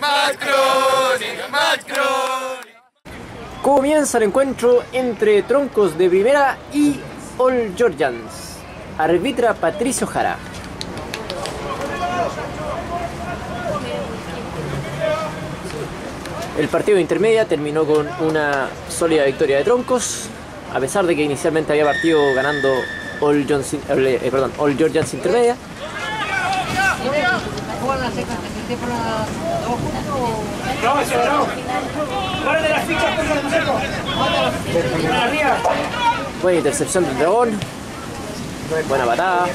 Mad Chronic. Comienza el encuentro entre Troncos de Primera y All Georgians. Arbitra Patricio Jara. El partido de intermedia terminó con una sólida victoria de Troncos, a pesar de que inicialmente había partido ganando All Georgians intermedia. Buena intercepción del dragón, buena patada.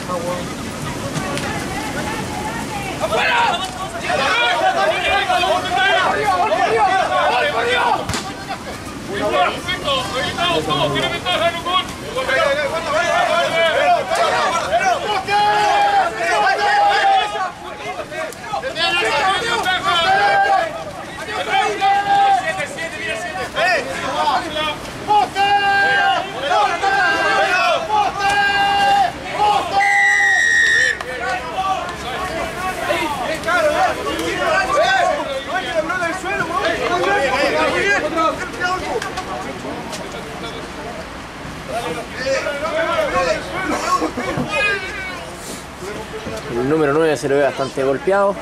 El número 9 se lo ve bastante golpeado.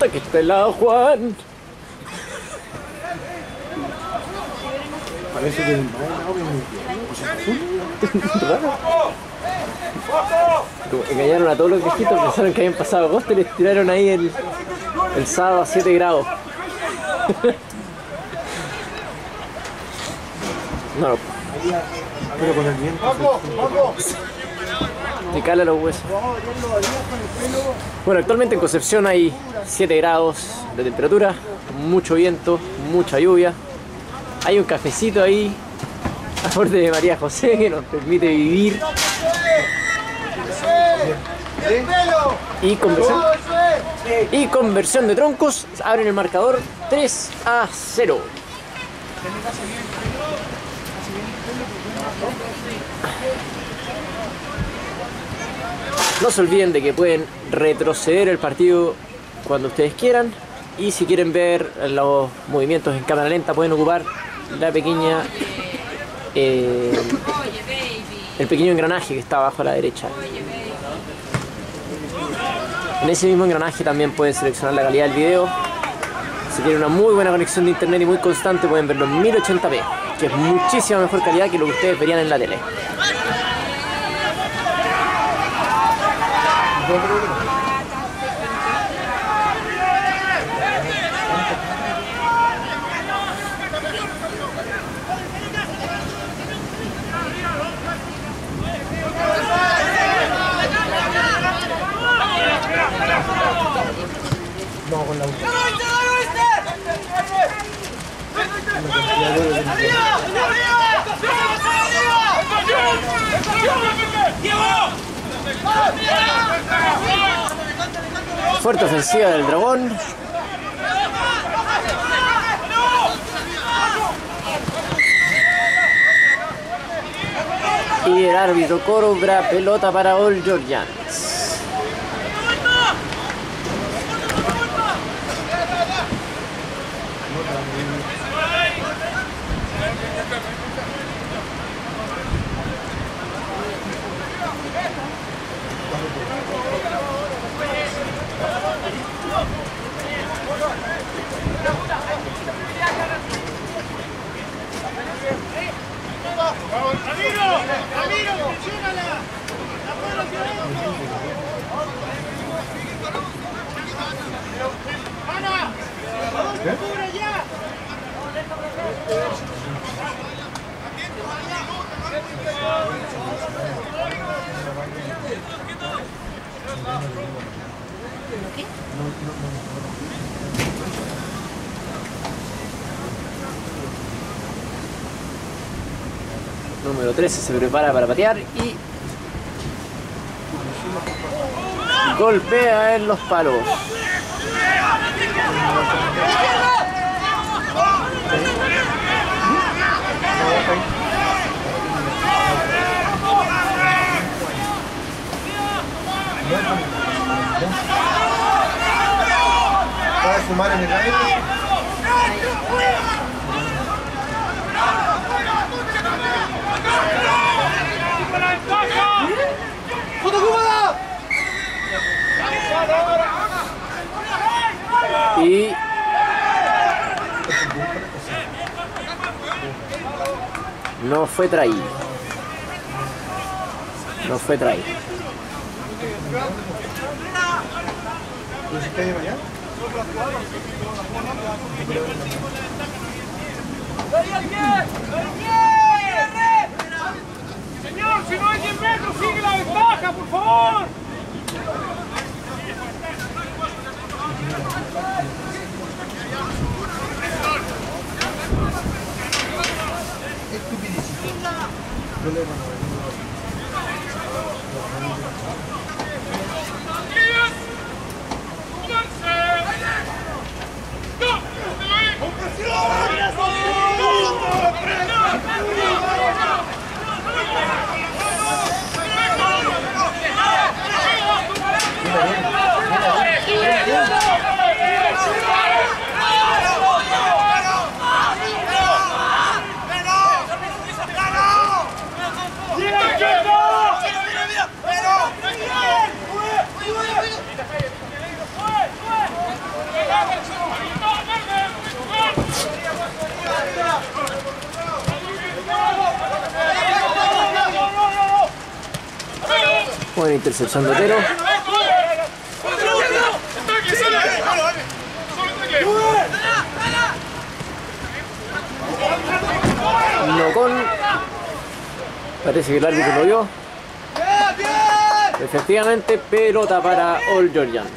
Que está la Juan. Parece que engañaron a todos los viejitos, pensaron que habían pasado agosto y les tiraron ahí el sábado a 7 grados. No. Pero con el viento. Te cala los huesos. Bueno, actualmente en Concepción hay 7 grados de temperatura, mucho viento, mucha lluvia. Hay un cafecito ahí a borde de María José que nos permite vivir y conversión de Troncos. Abren el marcador 3-0. No se olviden de que pueden retroceder el partido cuando ustedes quieran, y si quieren ver los movimientos en cámara lenta pueden ocupar la pequeña el pequeño engranaje que está abajo a la derecha. En ese mismo engranaje también pueden seleccionar la calidad del video. Si quieren una muy buena conexión de internet y muy constante pueden verlo en 1080p, que es muchísima mejor calidad que lo que ustedes verían en la tele. No, con la última. Fuerte ofensiva del dragón. Y el árbitro cobra pelota para Old Georgians. Número 13 se prepara para patear y golpea en los palos. ¿Para fumar en el aire? Y no fue traído. No fue traído. Señor, si no hay 10 metros, sigue la ventaja, por favor. Buena intercepción de Otero. No con. Parece que el árbitro lo vio. Efectivamente, pelota para All Georgians.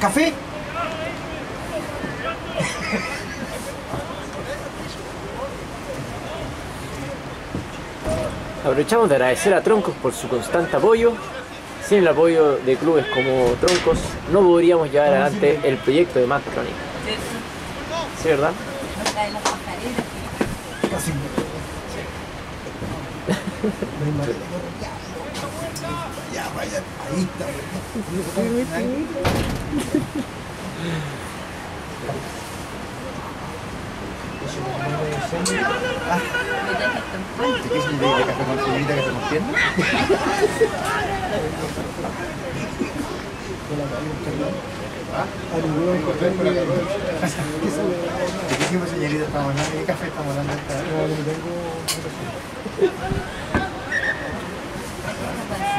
¿Café? Aprovechamos de agradecer a Troncos por su constante apoyo. Sin el apoyo de clubes como Troncos no podríamos llevar adelante el proyecto de Mad Chronic. ¿Sí, verdad?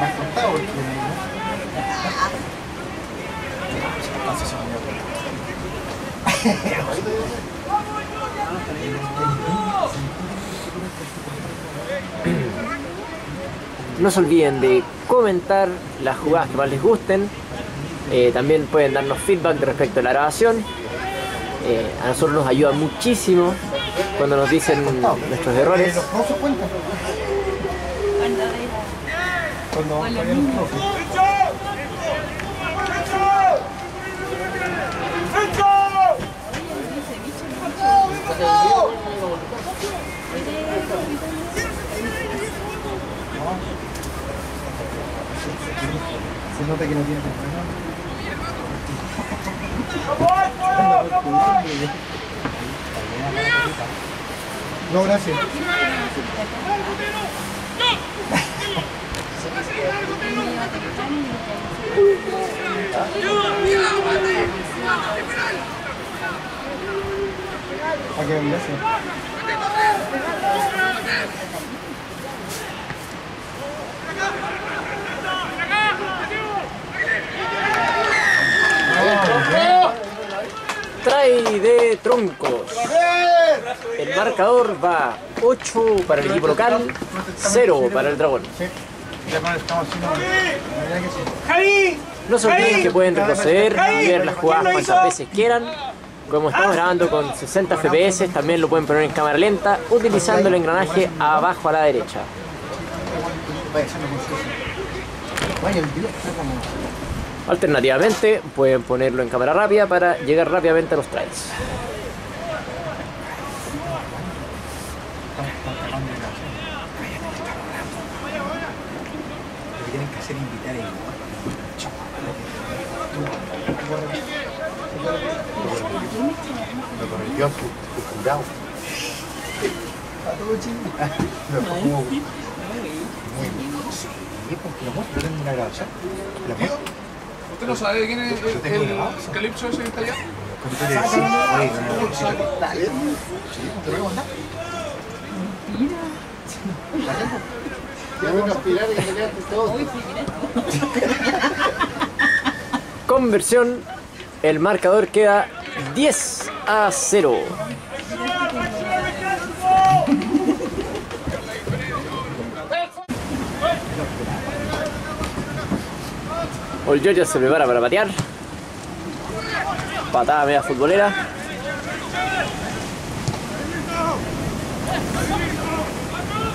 Más contado, No se olviden de comentar las jugadas que más les gusten. También pueden darnos feedback respecto a la grabación. A nosotros nos ayuda muchísimo cuando nos dicen nuestros errores. Se nota que no tiene no, gracias. Trae de Troncos. El marcador va 8 para el equipo local, 0 para el dragón. No se olviden que pueden retroceder y ver las jugadas cuantas veces quieran. Como estamos grabando con 60 fps, también lo pueden poner en cámara lenta utilizando el engranaje abajo a la derecha. Alternativamente, pueden ponerlo en cámara rápida para llegar rápidamente a los tries. ¿Usted no sabe quién es el calipso ese que está allá? ¿Te lo voy a mandar? Conversión, el marcador queda 10-0. Old Georgians se prepara para patear. Patada media futbolera.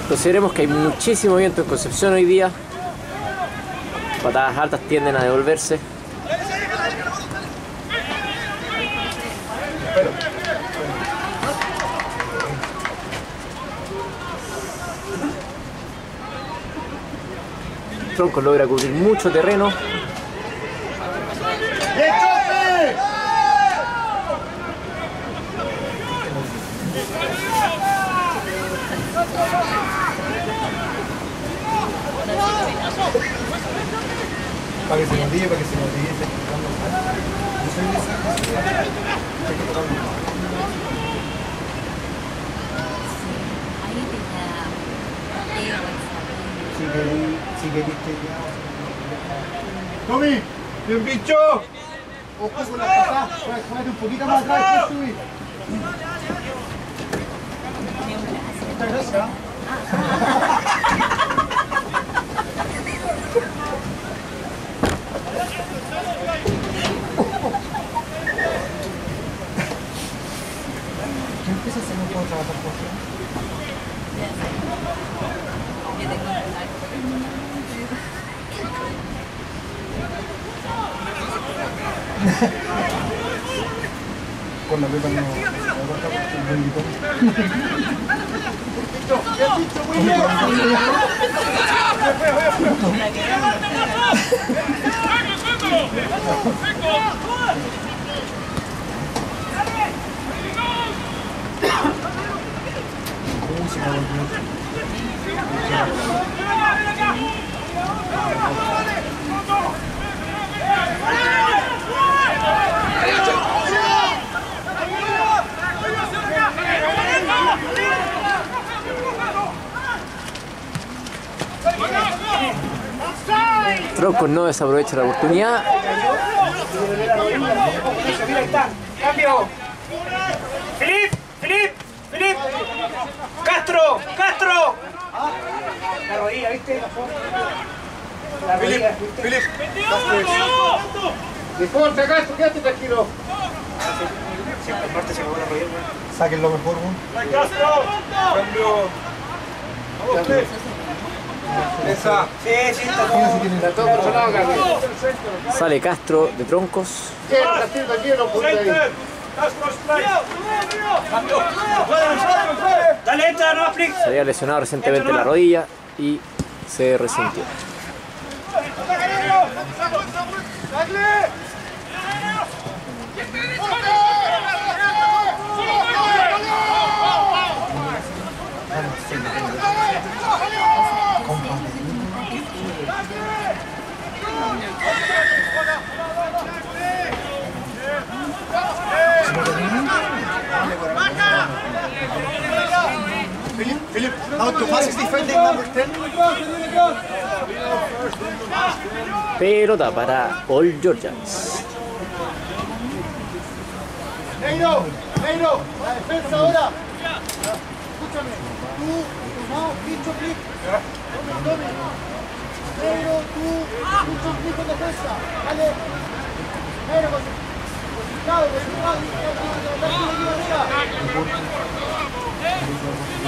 Consideremos que hay muchísimo viento en Concepción hoy día. Patadas altas tienden a devolverse. Troncos logra cubrir mucho terreno. Para que se mordille, para que se mordille. Tommy, bien bicho. Ojo con la patada, juega un poquito más atrás que subir. Muchas gracias. Con la pepa no. Troncos no desaprovecha la oportunidad. ¡Filip! ¡Filip! ¡Filip! ¡Castro! ¡Castro! La rodilla, rodilla, ¿viste? La rodilla, ¿viste? Philip, mejor, sacaste, quédate tranquilo. Siempre en parte se acabó la rodilla, güey. Saquen lo mejor, güey. Cambio. Esa. Sí, está todo controlado, Gabriel. Sale Castro de Troncos. Se había lesionado recientemente la rodilla y se resintió. Philip, now Tomás is defending number 10. Pelota para All Georgians. Neiro, la defensa ahora. Escúchame, tú, clic. Neiro, tú, mucho clic en defensa. Dale. Neiro,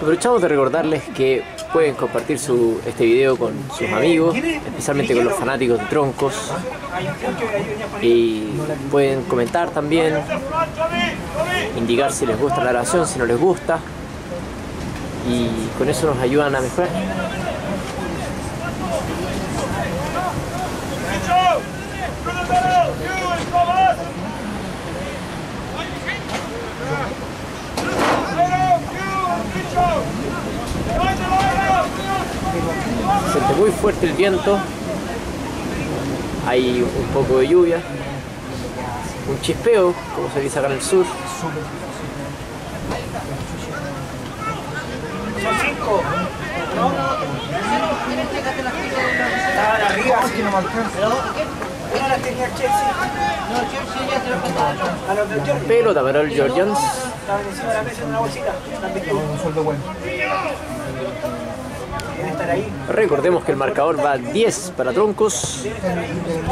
aprovechamos de recordarles que pueden compartir este video con sus amigos, especialmente con los fanáticos de Troncos, y pueden comentar también, indicar si les gusta la grabación, si no les gusta, y con eso nos ayudan a mejorar. Se siente muy fuerte el viento, hay un poco de lluvia, un chispeo, como se dice acá en el sur. Son 5. Estaban arriba, así que no me alcanzan. Pelota para el Georgians. Estaban encima de la mesa en una bolsita. Recordemos que el marcador va 10 para Troncos,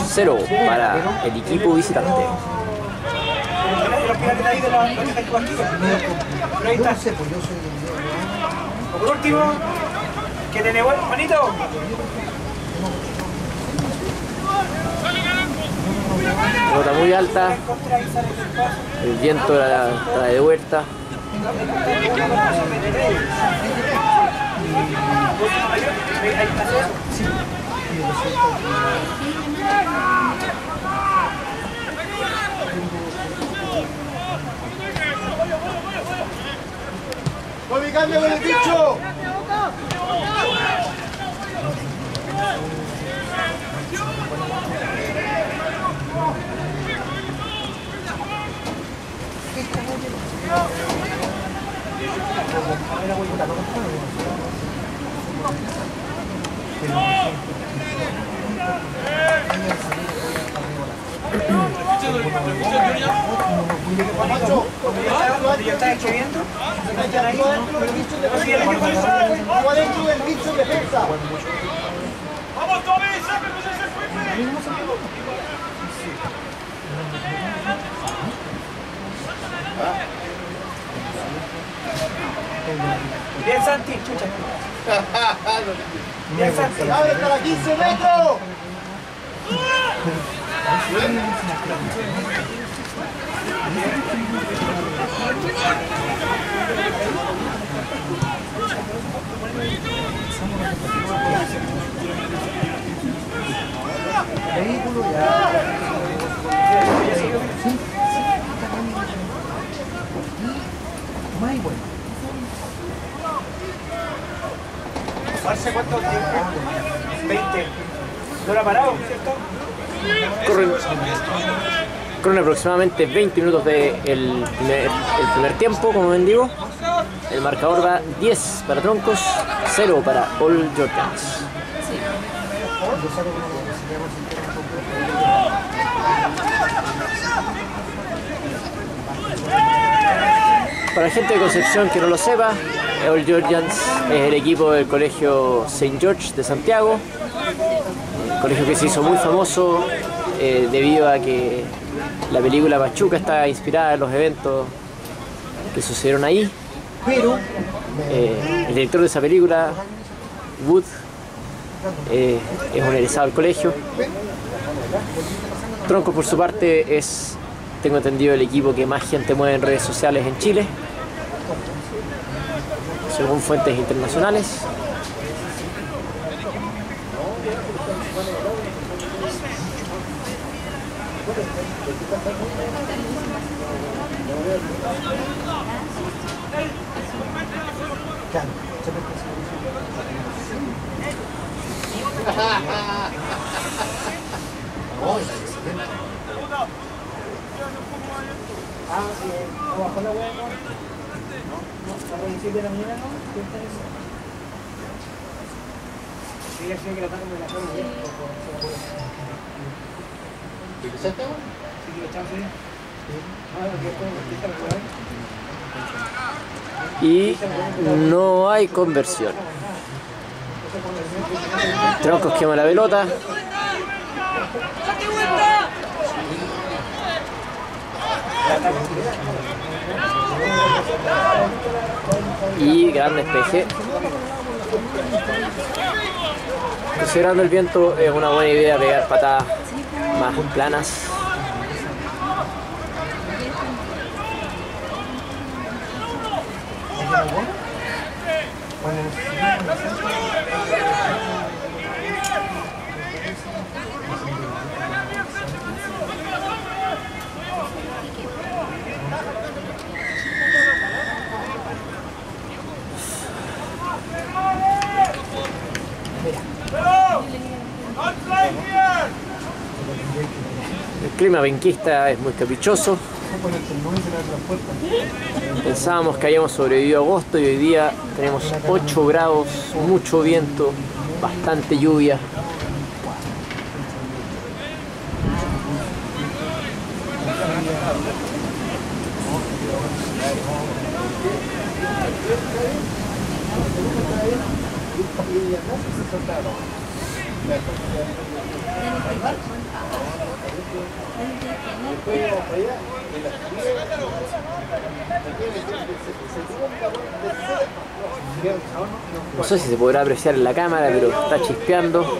0 para el equipo visitante. Por último, que te levó el manito. Pelota muy alta, el viento la de vuelta. ¡Voy, cambio con el bicho! ¡Vamos, Tommy! ¡Saca el bicho quickly! Bien, Santi, chucha. Bien, Santi, abre para 15 metros. Vehículo ya. ¿cierto? 20. ¿No lo ha parado, cierto? Corren aproximadamente 20 minutos del primer tiempo, como bien digo. El marcador da 10 para Troncos, 0 para All Georgians. Sí. Para la gente de Concepción que no lo sepa, Old Georgians es el equipo del colegio St. George de Santiago, un colegio que se hizo muy famoso debido a que la película Machuca está inspirada en los eventos que sucedieron ahí, pero el director de esa película, Wood, es un egresado del colegio. Troncos, por su parte, es, tengo entendido, el equipo que más gente mueve en redes sociales en Chile, según fuentes internacionales. Y no hay conversión. Troncos quema la pelota. Y gran despeje. Considerando el viento, es una buena idea pegar patadas más planas. El clima benquista es muy caprichoso. Pensábamos que habíamos sobrevivido a agosto y hoy día tenemos 8 grados, mucho viento, bastante lluvia. No sé si se podrá apreciar en la cámara, pero está chispeando.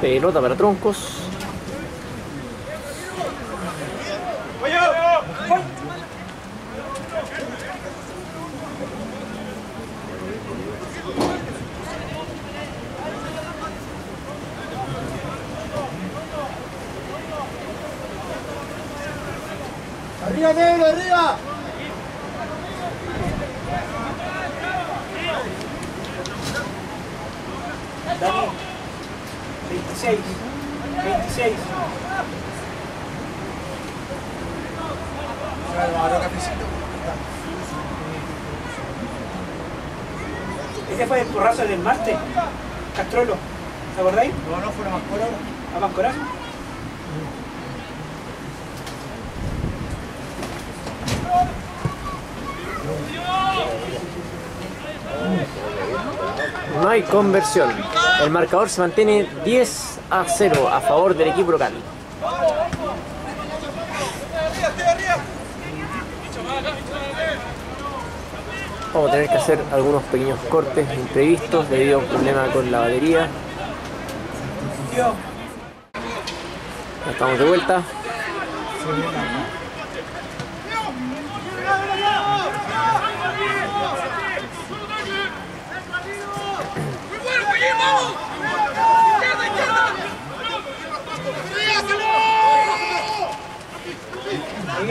Pelota para Troncos. ¡Arriba, negro, arriba! ¡Dale! 26, 26. Ese fue el porrazo del martes, Castrolo, ¿te acordáis? No, no, fue una Mancora. ¿A Mancora? No hay conversión. El marcador se mantiene 10-0 a favor del equipo local. Vamos a tener que hacer algunos pequeños cortes imprevistos debido a un problema con la batería. Ya estamos de vuelta.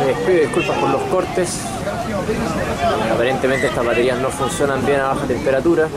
Les pido disculpas por los cortes. Aparentemente estas baterías no funcionan bien a baja temperatura.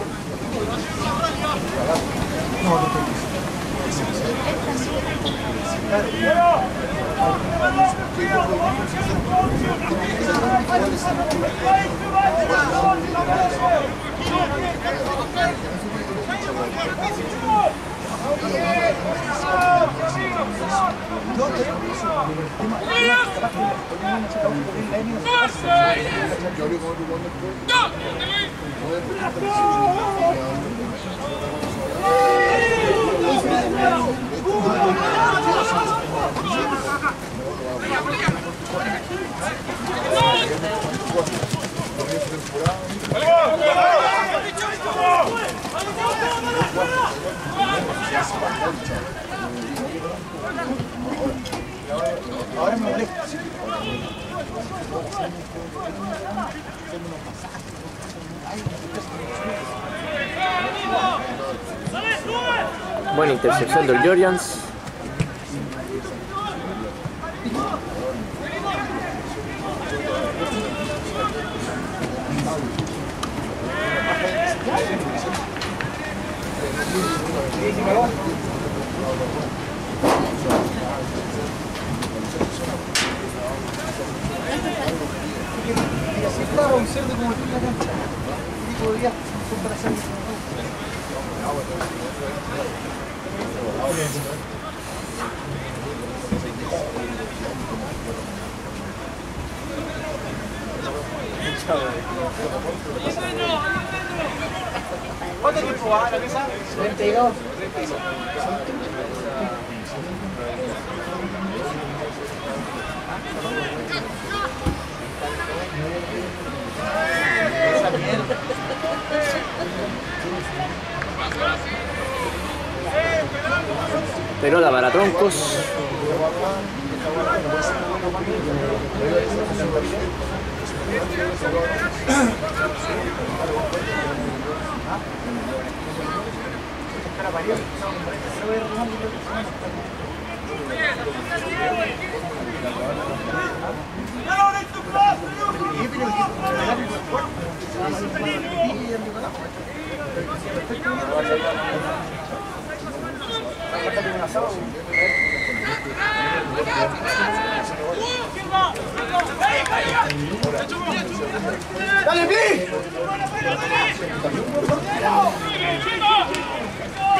Ahora me molesta. Buena intercepción de All Georgians. ¿Cuánto tiempo va la mesa? 32. Pelota para Troncos. ¡Dale, Pli!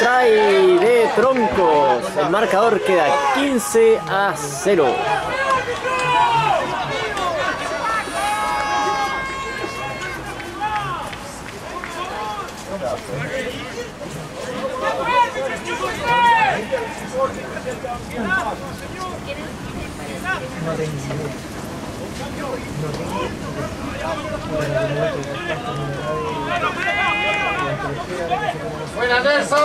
Trae de Troncos. El marcador queda 15-0. Buena, Nelson.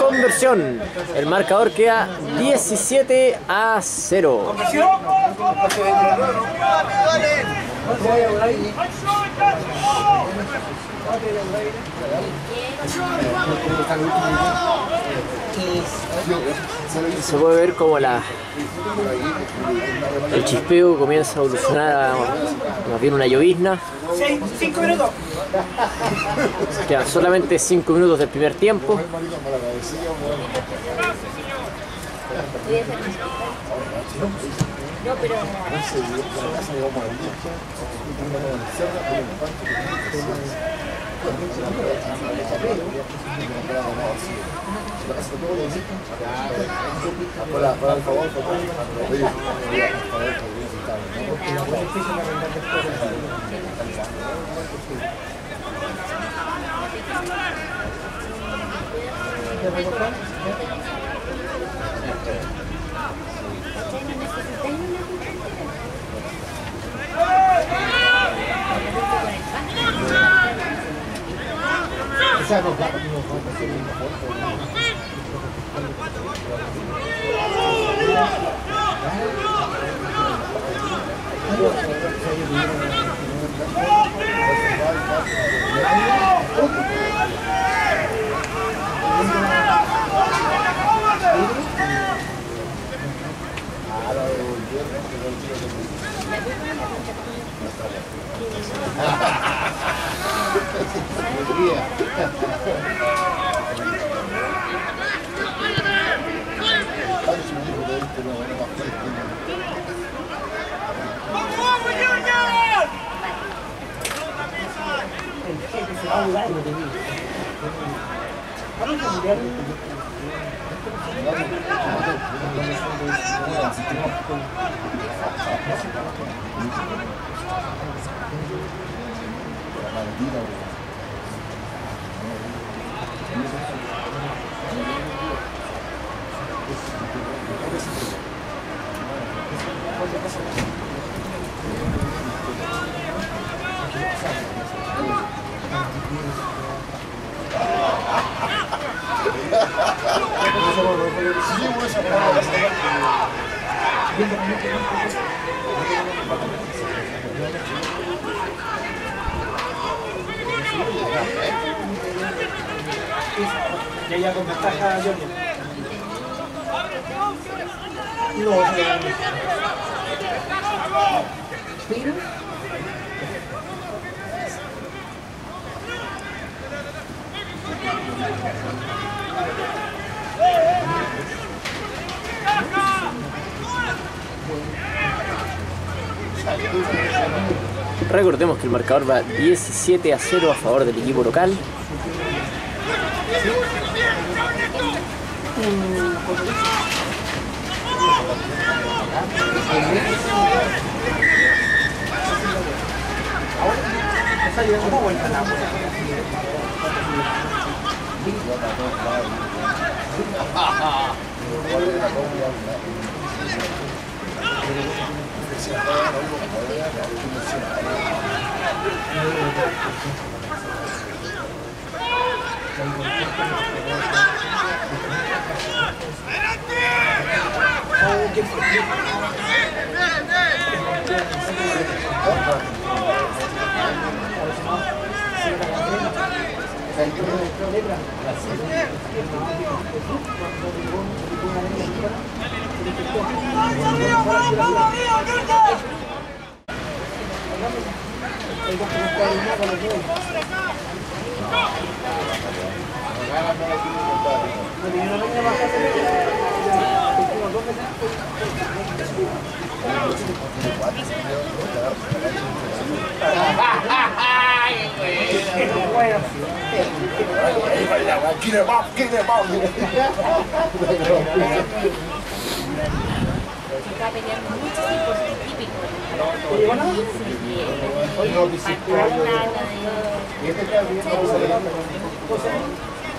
Conversión. El marcador queda 17-0. Conversión. Se puede ver como el chispeo comienza a evolucionar, más bien una llovizna. 5 minutos. Quedan solamente 5 minutos del primer tiempo. No, pero... Recordemos que el marcador va 17-0 a favor del equipo local. Tiempo, el marcador dice 17-10 para Troncos. Comienza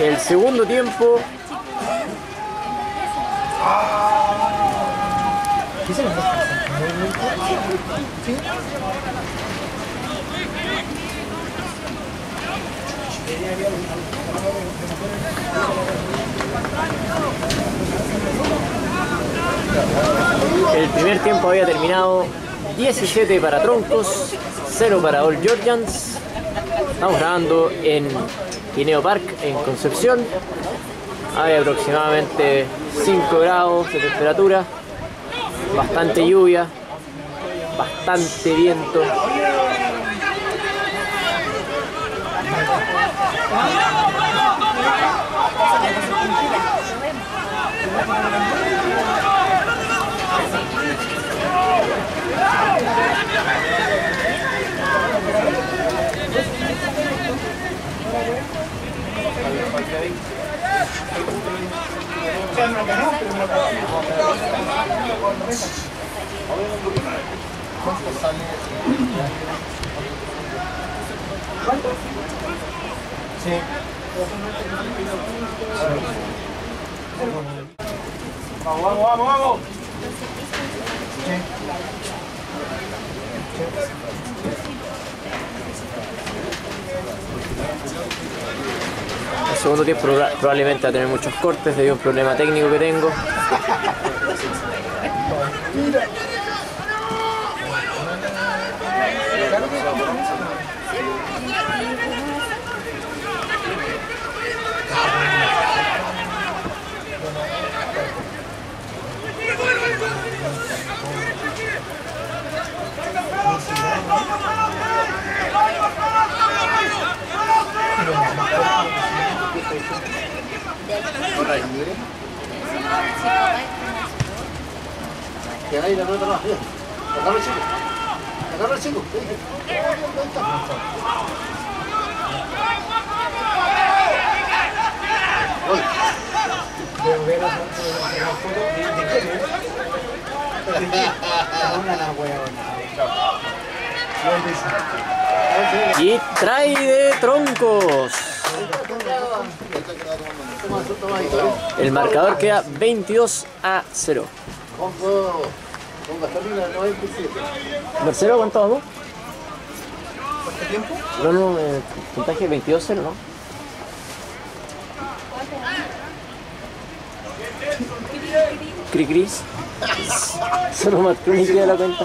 el segundo tiempo. El primer tiempo había terminado 17 para Troncos, 0 para All Georgians. Estamos grabando en Guinea Park, en Concepción. Hay aproximadamente 5 grados de temperatura, bastante lluvia, bastante viento. Vamos. El segundo tiempo probablemente va a tener muchos cortes debido a un problema técnico que tengo. Y trae de Troncos. El marcador queda 22-0. ¿Marcelo cuánto vamos? ¿Cuánto tiempo? No, puntaje 22-0, ¿no? Cricris. Solo Mad Chronic de la cuenta.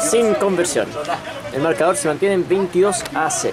Sin conversión. El marcador se mantiene en 22-0.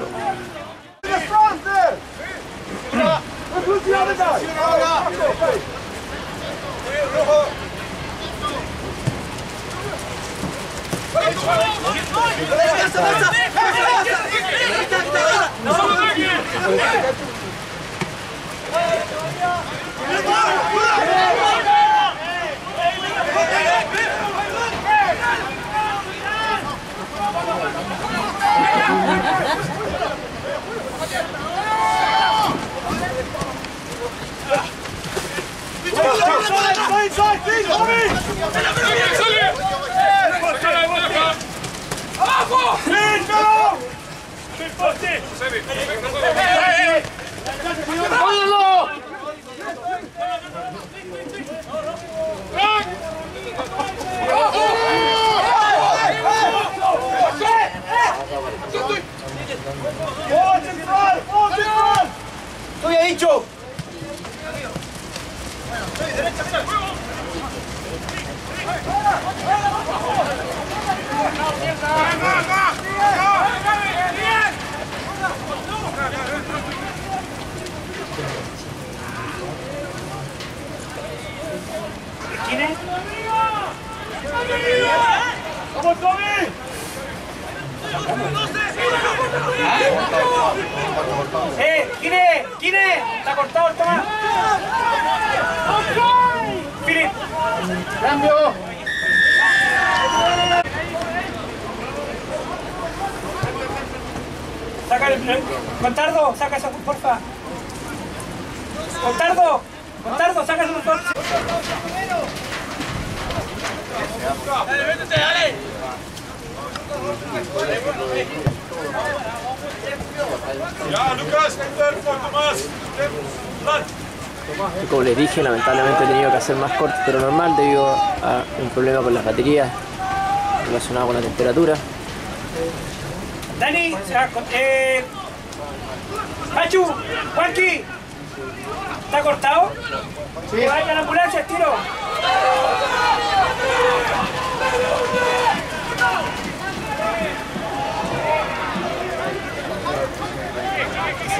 Contardo, saca esa porfa. ¡Contardo, sacas un montón! ¡Dale, véntete, dale! ¡Ya, Lucas! ¡Tomás! Como les dije, lamentablemente he tenido que hacer más corto de lo normal debido a un problema con las baterías relacionado con la temperatura. Dani, Machu, Juanqui, ¿está cortado? Sí. Que vaya la ambulancia, tiro.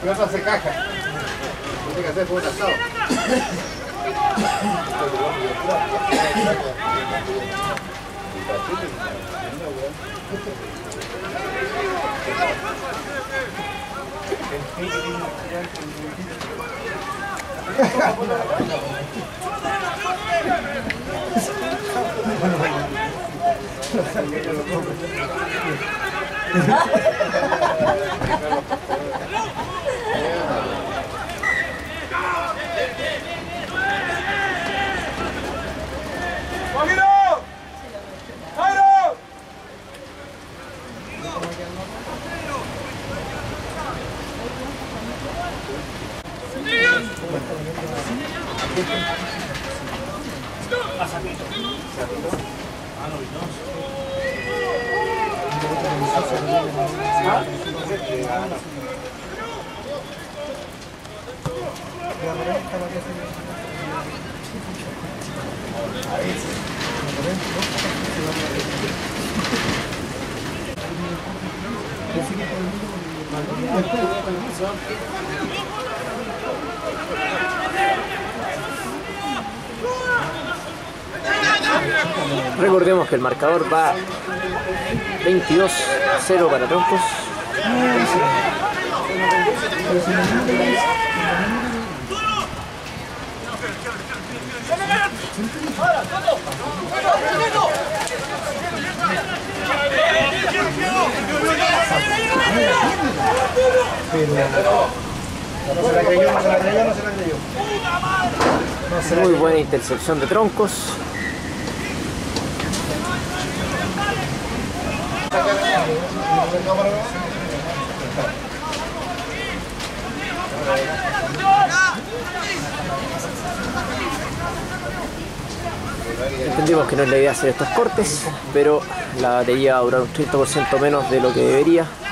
Pero eso hace caja. No tiene que hacer por un asado. Recordemos que el marcador va 22-0 para Troncos. Muy buena intercepción de Troncos. Entendimos que no es la idea hacer estos cortes, pero la batería va a durar un 30% menos de lo que debería.